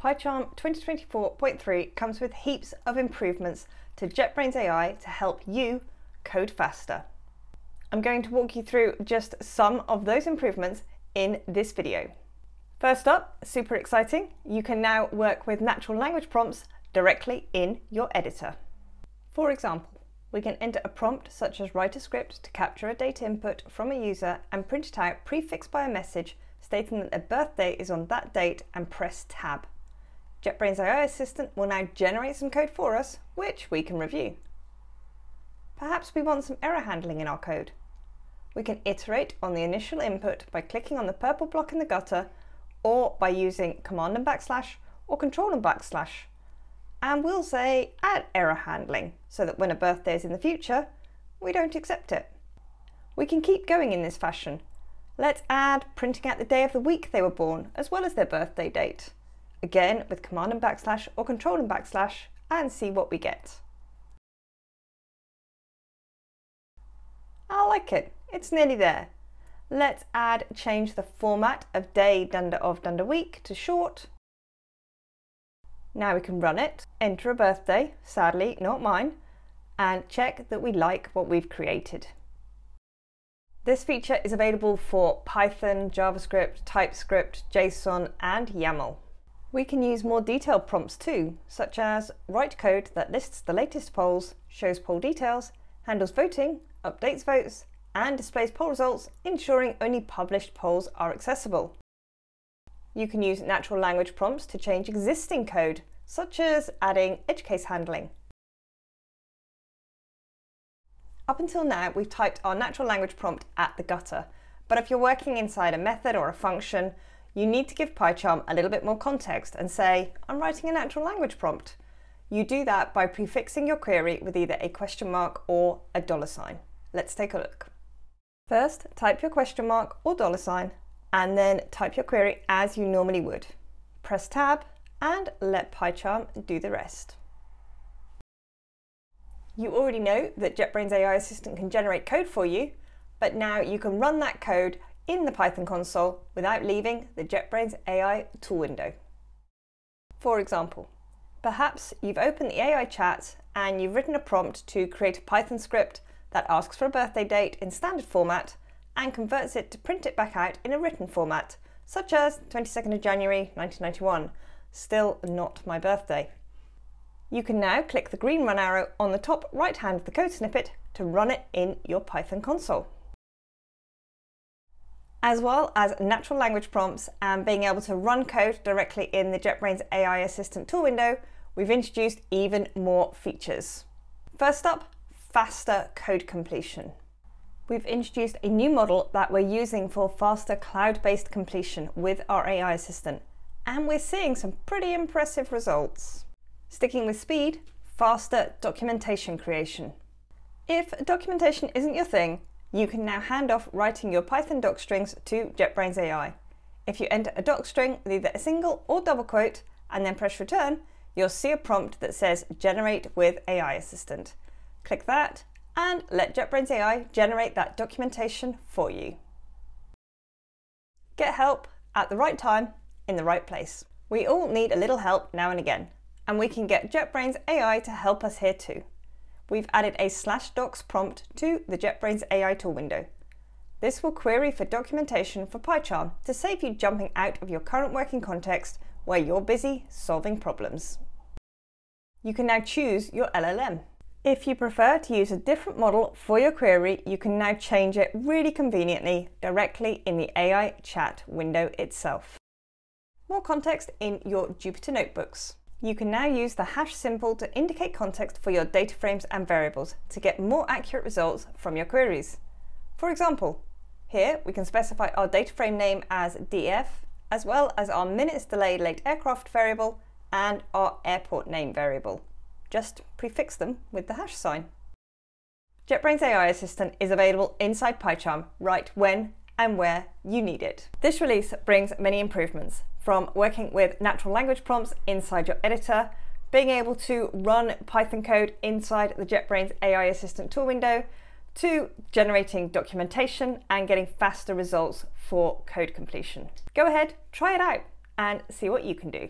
PyCharm 2024.3 comes with heaps of improvements to JetBrains AI to help you code faster. I'm going to walk you through just some of those improvements in this video. First up, super exciting, you can now work with natural language prompts directly in your editor. For example, we can enter a prompt such as write a script to capture a data input from a user and print it out prefixed by a message stating that their birthday is on that date and press tab. JetBrains AI Assistant will now generate some code for us, which we can review. Perhaps we want some error handling in our code. We can iterate on the initial input by clicking on the purple block in the gutter or by using command and backslash or control and backslash. And we'll say add error handling so that when a birthday is in the future, we don't accept it. We can keep going in this fashion. Let's add printing out the day of the week they were born as well as their birthday date. Again with command and backslash or control and backslash and see what we get. I like it. It's nearly there. Let's change the format of day, of, week to short. Now we can run it, enter a birthday, sadly not mine, and check that we like what we've created. This feature is available for Python, JavaScript, TypeScript, JSON and YAML. We can use more detailed prompts too, such as write code that lists the latest polls, shows poll details, handles voting, updates votes, and displays poll results, ensuring only published polls are accessible. You can use natural language prompts to change existing code, such as adding edge case handling. Up until now, we've typed our natural language prompt at the gutter, but if you're working inside a method or a function, you need to give PyCharm a little bit more context and say, I'm writing a natural language prompt. You do that by prefixing your query with either a question mark or a $. Let's take a look. First, type your question mark or $, and then type your query as you normally would. Press tab and let PyCharm do the rest. You already know that JetBrains AI Assistant can generate code for you, but now you can run that code in the Python console without leaving the JetBrains AI tool window. For example, perhaps you've opened the AI chat and you've written a prompt to create a Python script that asks for a birthday date in standard format and converts it to print it back out in a written format, such as 22nd of January 1991, still not my birthday. You can now click the green run arrow on the top right hand of the code snippet to run it in your Python console. As well as natural language prompts and being able to run code directly in the JetBrains AI Assistant tool window, we've introduced even more features. First up, faster code completion. We've introduced a new model that we're using for faster cloud-based completion with our AI Assistant, and we're seeing some pretty impressive results. Sticking with speed, faster documentation creation. If documentation isn't your thing, you can now hand off writing your Python doc strings to JetBrains AI. If you enter a doc string with either a single or double quote and then press return, you'll see a prompt that says generate with AI Assistant. Click that and let JetBrains AI generate that documentation for you. Get help at the right time, in the right place. We all need a little help now and again, and we can get JetBrains AI to help us here too. We've added a /docs prompt to the JetBrains AI tool window. This will query for documentation for PyCharm to save you jumping out of your current working context where you're busy solving problems. You can now choose your LLM. If you prefer to use a different model for your query, you can now change it really conveniently directly in the AI chat window itself. More context in your Jupyter Notebooks. You can now use the #symbol to indicate context for your data frames and variables to get more accurate results from your queries. For example, here we can specify our data frame name as DF, as well as our minutes delay late aircraft variable and our airport name variable. Just prefix them with the # sign. JetBrains AI Assistant is available inside PyCharm right when and where you need it. This release brings many improvements, from working with natural language prompts inside your editor, being able to run Python code inside the JetBrains AI Assistant tool window, to generating documentation and getting faster results for code completion. Go ahead, try it out and see what you can do.